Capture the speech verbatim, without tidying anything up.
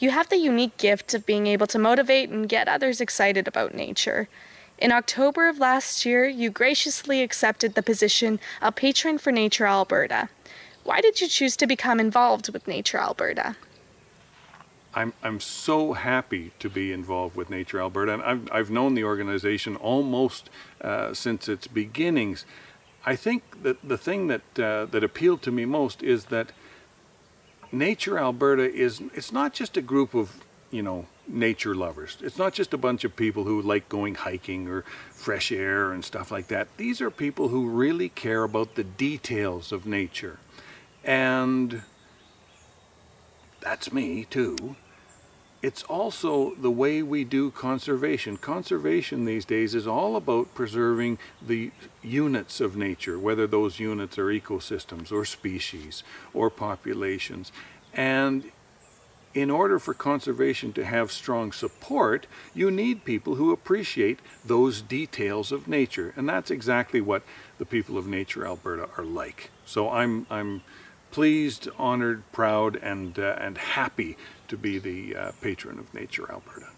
You have the unique gift of being able to motivate and get others excited about nature. In October of last year, you graciously accepted the position of patron for Nature Alberta. Why did you choose to become involved with Nature Alberta? I'm, I'm so happy to be involved with Nature Alberta, and I've, I've known the organization almost uh, since its beginnings. I think that the thing that, uh, that appealed to me most is that Nature Alberta is, it's not just a group of, you know, nature lovers. It's not just a bunch of people who like going hiking or fresh air and stuff like that. These are people who really care about the details of nature. And that's me too. It's also the way we do conservation. Conservation these days is all about preserving the units of nature, whether those units are ecosystems or species or populations. And in order for conservation to have strong support, you need people who appreciate those details of nature. And that's exactly what the people of Nature Alberta are like. So I'm, I'm pleased, honored, proud, and, uh, and happy to be the uh, patron of Nature Alberta.